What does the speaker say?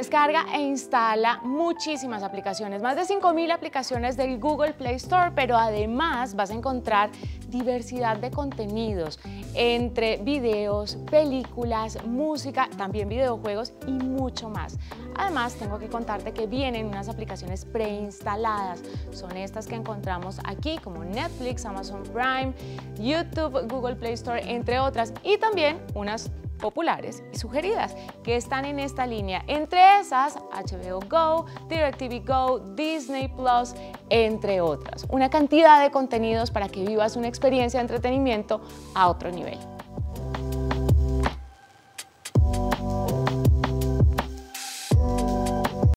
descarga e instala muchísimas aplicaciones, más de 5.000 aplicaciones del Google Play Store, pero además vas a encontrar diversidad de contenidos entre videos, películas, música, también videojuegos y mucho más. Además, tengo que contarte que vienen unas aplicaciones preinstaladas. Son estas que encontramos aquí, como Netflix, Amazon Prime, YouTube, Google Play Store, entre otras, y también unas populares y sugeridas que están en esta línea. Entre esas, HBO Go, DirecTV Go, Disney Plus, entre otras. Una cantidad de contenidos para que vivas una experiencia de entretenimiento a otro nivel.